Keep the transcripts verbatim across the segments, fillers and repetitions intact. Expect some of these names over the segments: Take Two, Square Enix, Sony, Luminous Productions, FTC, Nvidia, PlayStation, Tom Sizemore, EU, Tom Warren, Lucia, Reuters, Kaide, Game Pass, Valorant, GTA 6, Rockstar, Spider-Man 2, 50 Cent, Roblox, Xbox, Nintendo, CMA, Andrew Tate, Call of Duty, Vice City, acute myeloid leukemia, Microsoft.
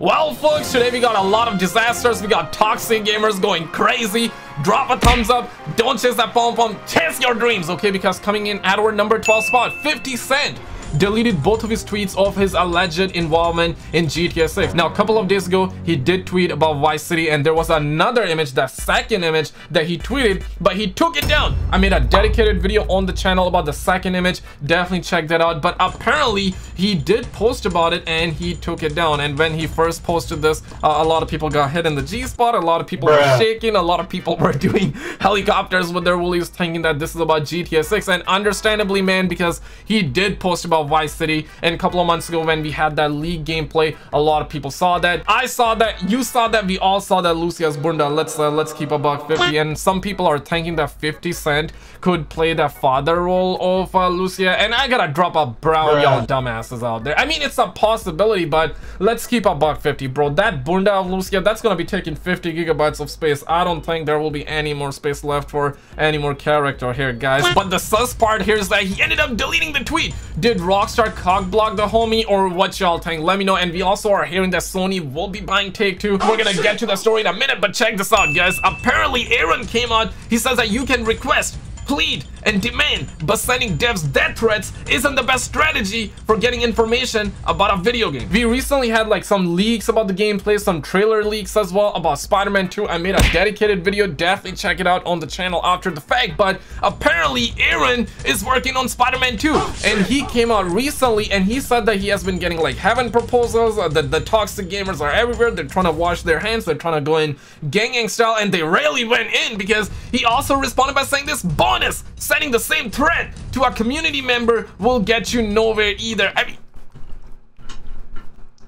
Well folks, today we got a lot of disasters, we got toxic gamers going crazy. Drop a thumbs up, don't chase that pom pom, chase your dreams, okay? Because coming in at our number twelve spot, fifty cent deleted both of his tweets of his alleged involvement in G T A six. Now a couple of days ago he did tweet about Vice City, and there was another image, the second image that he tweeted, but he took it down. I made a dedicated video on the channel about the second image, definitely check that out. But apparently he did post about it and he took it down, and when he first posted this, uh, a lot of people got hit in the G spot, a lot of people Bruh. were shaking, a lot of people were doing helicopters with their woolies thinking that this is about G T A six. And understandably, man, because he did post about Vice City, and a couple of months ago when we had that league gameplay, a lot of people saw that. I saw that, you saw that, we all saw that. Lucia's bunda. Let's uh, let's keep a buck fifty. And some people are thinking that fifty cent could play the father role of uh, Lucia, and I gotta drop a brow, yeah. Y'all dumbasses out there. I mean, it's a possibility, but let's keep a buck fifty, bro. That bunda of Lucia, that's gonna be taking fifty gigabytes of space. I don't think there will be any more space left for any more character here, guys. But the sus part here is that he ended up deleting the tweet. Did Rockstar cockblock the homie, or what y'all think? Let me know. And we also are hearing that Sony will be buying Take Two. We're gonna get to the story in a minute, but check this out, guys. Apparently Aaron came out, he says that you can request, plead and demand, but sending devs death threats isn't the best strategy for getting information about a video game. We recently had like some leaks about the gameplay, some trailer leaks as well about Spider-Man two. I made a dedicated video, definitely check it out on the channel after the fact. But apparently Aaron is working on Spider-Man two, and he came out recently and he said that he has been getting like heaven proposals, that the toxic gamers are everywhere, they're trying to wash their hands, they're trying to go in gang gang style, and they really went in because he also responded by saying this bonus. Sending the same threat to a community member will get you nowhere either. I mean,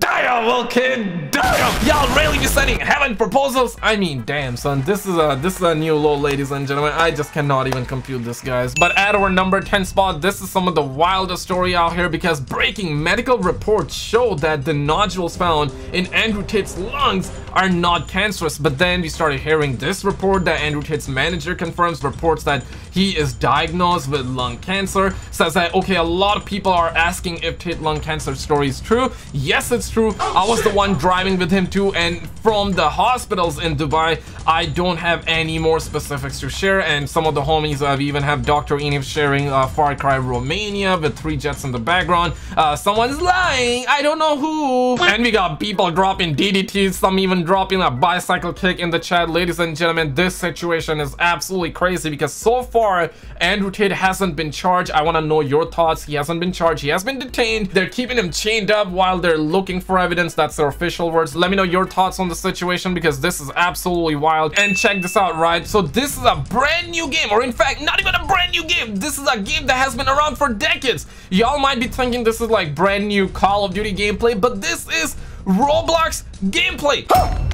damn, well, kid, damn, y'all really be sending heaven proposals? I mean, damn, son, this is a this is a new low, ladies and gentlemen. I just cannot even compute this, guys. But at our number ten spot, this is some of the wildest story out here, because breaking medical reports show that the nodules found in Andrew Tate's lungs are not cancerous. But then we started hearing this report that Andrew Tate's manager confirms, reports that he is diagnosed with lung cancer. Says that, okay, a lot of people are asking if Tate lung cancer story is true. Yes, it's true. True. I was the one driving with him too, and from the hospitals in Dubai, I don't have any more specifics to share. And some of the homies, uh, we even have Doctor Enif sharing uh, Far Cry Romania with three jets in the background. Uh, someone's lying, I don't know who. And we got people dropping D D Ts, some even dropping a bicycle kick in the chat. Ladies and gentlemen, this situation is absolutely crazy, because so far Andrew Tate hasn't been charged. I want to know your thoughts. He hasn't been charged, he has been detained, they're keeping him chained up while they're looking for for evidence. That's their official words. Let me know your thoughts on the situation, because this is absolutely wild. And check this out, right? So this is a brand new game, or in fact not even a brand new game, this is a game that has been around for decades. Y'all might be thinking this is like brand new Call of Duty gameplay, but this is Roblox gameplay.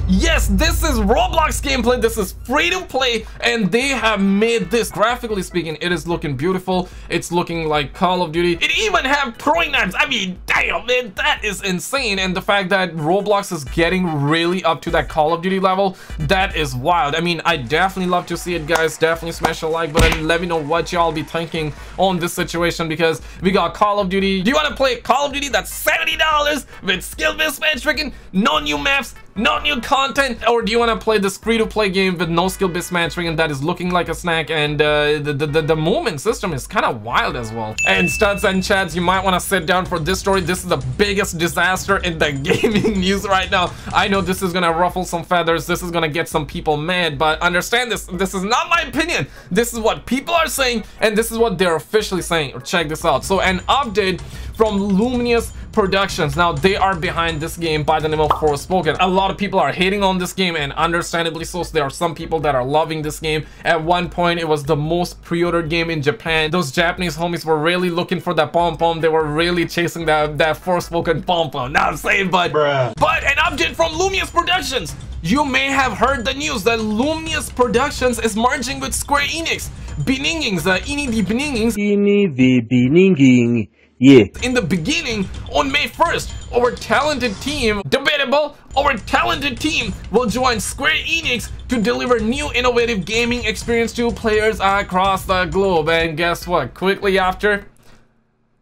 Yes, this is Roblox gameplay, this is free to play, and they have made this, graphically speaking, it is looking beautiful, it's looking like Call of Duty. It even have throwing knives. I mean, damn, man, that is insane. And the fact that Roblox is getting really up to that Call of Duty level, that is wild. I mean, I definitely love to see it, guys. Definitely smash a like button, let me know what y'all be thinking on this situation, because we got Call of Duty. Do you want to play Call of Duty that's seventy dollars with skill based matchmaking, no new maps, no new content? Or do you want to play this free-to-play game with no skill-based matching, and that is looking like a snack? And uh, the, the, the movement system is kind of wild as well. And studs and chads, you might want to sit down for this story. This is the biggest disaster in the gaming news right now. I know this is gonna ruffle some feathers, this is gonna get some people mad, but understand this, this is not my opinion, this is what people are saying, and this is what they're officially saying. Check this out. So an update from Luminous Productions. Now they are behind this game by the name of Forspoken. A lot of people are hating on this game, and understandably so. There are some people that are loving this game. At one point it was the most pre-ordered game in Japan. Those Japanese homies were really looking for that pom-pom, they were really chasing that, that Forspoken pom-pom. Now I'm saying, but Bruh. but an update from Luminous Productions. You may have heard the news that Luminous Productions is merging with Square Enix. Beningings, uh, Ini the Beningings. Ini the Beninging. Yeah. In the beginning, on May first, our talented team, debatable, our talented team will join Square Enix to deliver new innovative gaming experience to players across the globe. And guess what? Quickly after,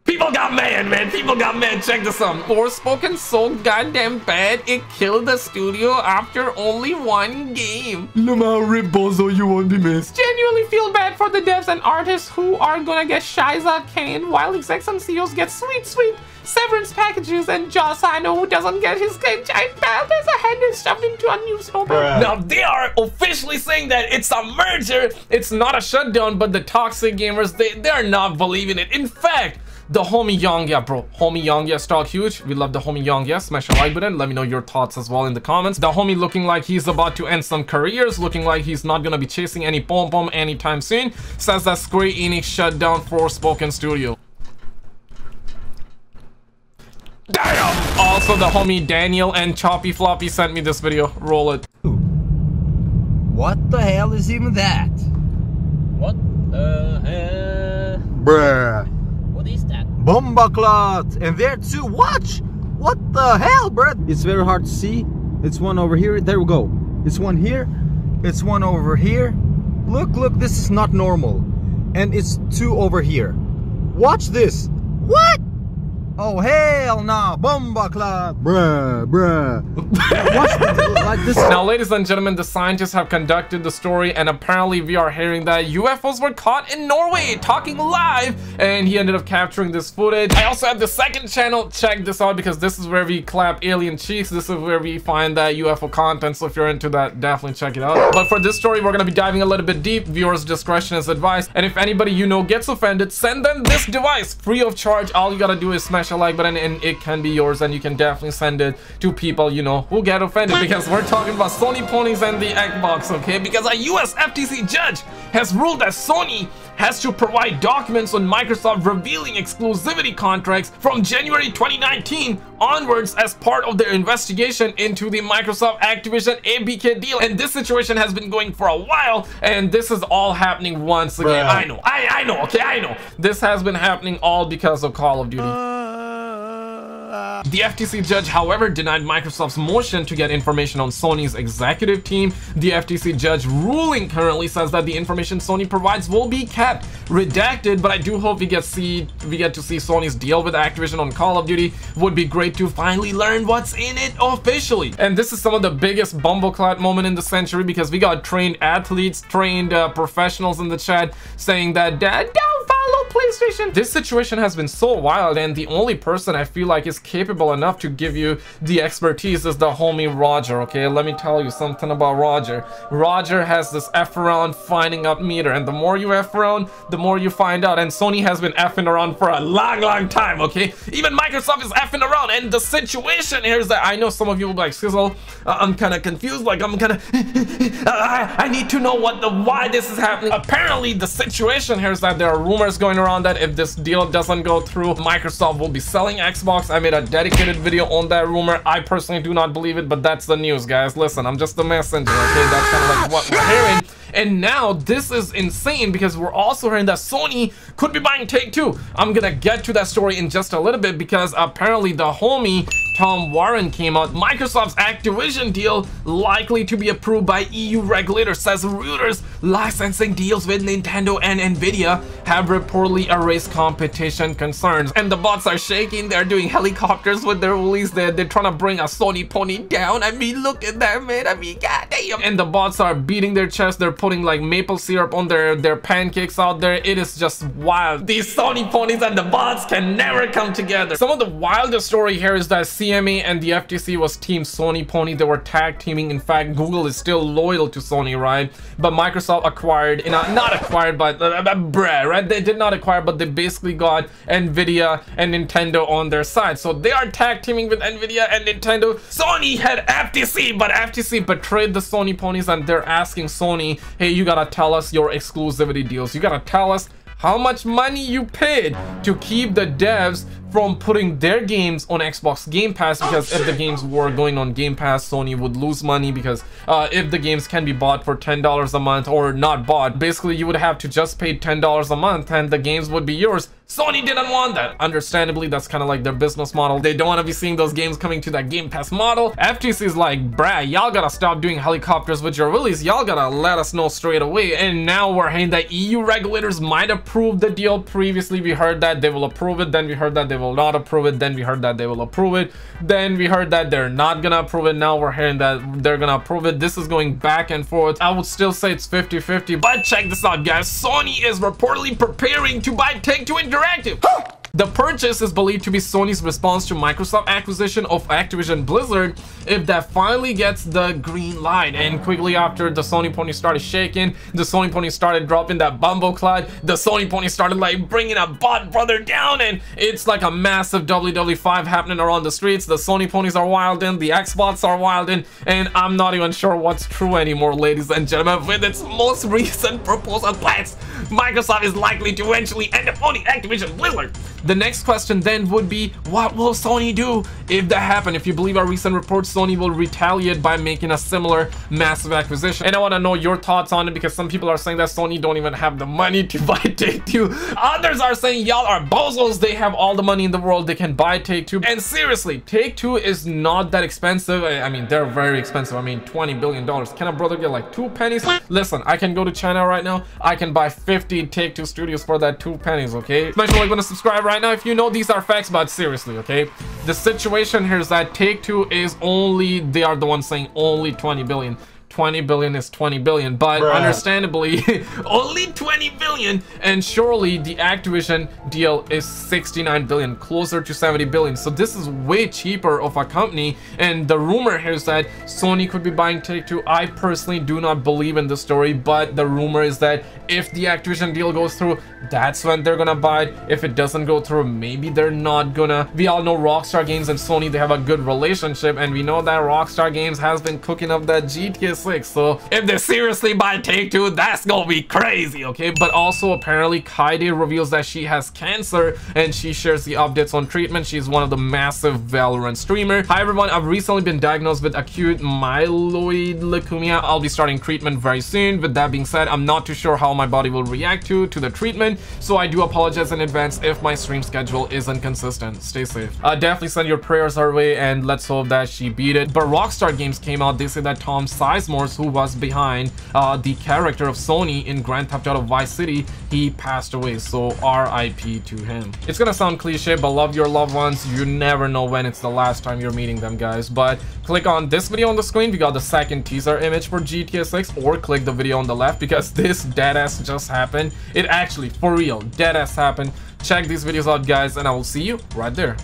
People got mad, man. People got mad. Check this out. Forspoken so goddamn bad, it killed the studio after only one game. Look how ribozo you on the mess. Genuinely feel bad for the devs and artists who are gonna get shiza canned while execs and C E Os get sweet, sweet severance packages and Joss Sino, who doesn't get his giant belt as a head is shoved into a new snowball. Now, they are officially saying that it's a merger. It's not a shutdown, but the toxic gamers, they, they're not believing it. In fact, the homie Yongya, bro. Homie Yongya, stock huge. We love the homie Yongya. Smash a like button. Let me know your thoughts as well in the comments. The homie looking like he's about to end some careers, looking like he's not gonna be chasing any pom-pom anytime soon, says that Square Enix shut down Forspoken Studio. Damn! Also, the homie Daniel and Choppy Floppy sent me this video. Roll it. What the hell is even that? What the hell? Bruh. Bombaclat, and there too. Watch, what the hell, bro? It's very hard to see. It's one over here. There we go. It's one here. It's one over here. Look, look. This is not normal, and it's two over here. Watch this. What? Oh hell nah, bombaclat, bruh, bruh. Watch this, like this. Now, ladies and gentlemen, the scientists have conducted the story, and apparently we are hearing that U F Os were caught in Norway talking live, and he ended up capturing this footage. I also have the second channel. Check this out, because this is where we clap alien cheeks. This is where we find that U F O content. So if you're into that, definitely check it out. But for this story, we're gonna be diving a little bit deep. Viewers' discretion is advised. And if anybody you know gets offended, send them this device free of charge. All you gotta do is smash a like button and it can be yours, and you can definitely send it to people you know who get offended, because we're talking about Sony ponies and the Xbox, okay? Because a U S F T C judge has ruled that Sony has to provide documents on Microsoft revealing exclusivity contracts from January twenty nineteen onwards as part of their investigation into the Microsoft Activision A B K deal. And this situation has been going for a while, and this is all happening once again. Bruh. I know, I, I know, okay, I know. This has been happening all because of Call of Duty. Uh... The F T C judge, however, denied Microsoft's motion to get information on Sony's executive team. The F T C judge ruling currently says that the information Sony provides will be kept redacted, but I do hope we get see we get to see Sony's deal with Activision on Call of Duty. Would be great to finally learn what's in it officially. And this is some of the biggest bumbleclad moment in the century, because we got trained athletes, trained uh, professionals in the chat saying that dad don't follow PlayStation. This situation has been so wild, and the only person I feel like is capable enough to give you the expertise is the homie Roger. Okay, let me tell you something about Roger. Roger has this F around finding up meter, and the more you F around, the more you find out. And Sony has been effing around for a long, long time. Okay, even Microsoft is effing around. And the situation here is that I know some of you will be like, Sizzle, I'm kind of confused. Like, I'm kind of, I, I need to know what the why this is happening. Apparently, the situation here is that there are rumors going around that if this deal doesn't go through, Microsoft will be selling Xbox. I mean, a dedicated video on that rumor. I personally do not believe it, but that's the news, guys. Listen, I'm just a messenger, okay? That's kind of like what we're hearing. And now this is insane, because we're also hearing that Sony could be buying Take Two. I'm gonna get to that story in just a little bit, because apparently the homie Tom Warren came out. Microsoft's Activision deal likely to be approved by E U regulators, says Reuters. Licensing deals with Nintendo and Nvidia have reportedly erased competition concerns. And the bots are shaking. They're doing helicopters with their woolies. They're, they're trying to bring a Sony pony down. I mean, look at that, man. I mean, goddamn. And the bots are beating their chest. They're putting like maple syrup on their, their pancakes out there. It is just wild. These Sony ponies and the bots can never come together. Some of the wildest story here is that C M A and the F T C was team Sony pony. They were tag teaming. In fact, Google is still loyal to Sony, right? But Microsoft acquired, you know, not acquired, but uh, bruh, right? They did not acquire, but they basically got Nvidia and Nintendo on their side. So they are tag teaming with Nvidia and Nintendo. Sony had F T C, but F T C betrayed the Sony ponies, and they're asking Sony, hey, you gotta tell us your exclusivity deals. You gotta tell us how much money you paid to keep the devs from putting their games on Xbox Game Pass, because oh, if the games were going on Game Pass, Sony would lose money, because uh, if the games can be bought for ten dollars a month or not bought, basically you would have to just pay ten dollars a month and the games would be yours. Sony didn't want that. Understandably, that's kind of like their business model. They don't want to be seeing those games coming to that Game Pass model. F T C's like, bruh, y'all gotta stop doing helicopters with your release. Y'all gotta let us know straight away. And now we're hearing that E U regulators might approve the deal. Previously, we heard that they will approve it. Then we heard that they will not approve it. Then we heard that they will approve it. Then we heard that they're not gonna approve it. Now we're hearing that they're gonna approve it. This is going back and forth. I would still say it's fifty fifty, but check this out, guys. Sony is reportedly preparing to buy Take Two Interactive. The purchase is believed to be Sony's response to Microsoft's acquisition of Activision Blizzard if that finally gets the green light. And quickly after, the Sony pony started shaking, the Sony pony started dropping that bumbleclad, the Sony pony started like bringing a bot brother down, and it's like a massive W W five happening around the streets. The Sony ponies are wildin', the Xbox are wildin', and I'm not even sure what's true anymore, ladies and gentlemen. With its most recent proposal plans, Microsoft is likely to eventually end up owning Activision Blizzard. The next question then would be, what will Sony do if that happened? If you believe our recent reports, Sony will retaliate by making a similar massive acquisition. And I want to know your thoughts on it, because some people are saying that Sony don't even have the money to buy Take-Two. Others are saying y'all are bozos, they have all the money in the world, they can buy Take-Two. And seriously, Take-Two is not that expensive. I mean, they're very expensive. I mean, twenty billion dollars. Can a brother get like two pennies? Listen, I can go to China right now, I can buy fifty Take-Two studios for that two pennies, okay? Smash the like button, subscribe right now if you know these are facts, but seriously, okay? The situation here is that Take-Two is only, they are the ones saying only twenty billion. twenty billion is twenty billion, but bruh, understandably only twenty billion, and surely the Activision deal is sixty-nine billion, closer to seventy billion. So this is way cheaper of a company, and the rumor here is that Sony could be buying Take-Two. I personally do not believe in the story, but the rumor is that if the Activision deal goes through, that's when they're gonna buy it. If it doesn't go through, maybe they're not gonna. We all know Rockstar Games and Sony, they have a good relationship, and we know that Rockstar Games has been cooking up that G T A six. So if they seriously buy Take-Two, that's gonna be crazy, okay? But also apparently Kaide reveals that she has cancer, and she shares the updates on treatment. She's one of the massive Valorant streamer. Hi everyone, I've recently been diagnosed with acute myeloid leukemia. I'll be starting treatment very soon. With that being said, I'm not too sure how my body will react to to the treatment, so I do apologize in advance if my stream schedule isn't consistent. Stay safe. Uh, definitely send your prayers her way, and let's hope that she beat it. But Rockstar Games came out, they say that Tom Sizemore, who was behind uh, the character of Sony in Grand Theft Auto Vice City, he passed away, so R I P to him. It's gonna sound cliche, but love your loved ones. You never know when it's the last time you're meeting them, guys. But click on this video on the screen, we got the second teaser image for G T A six, or click the video on the left, because this deadass just happened. It actually, for real, deadass happened. Check these videos out, guys, and I will see you right there.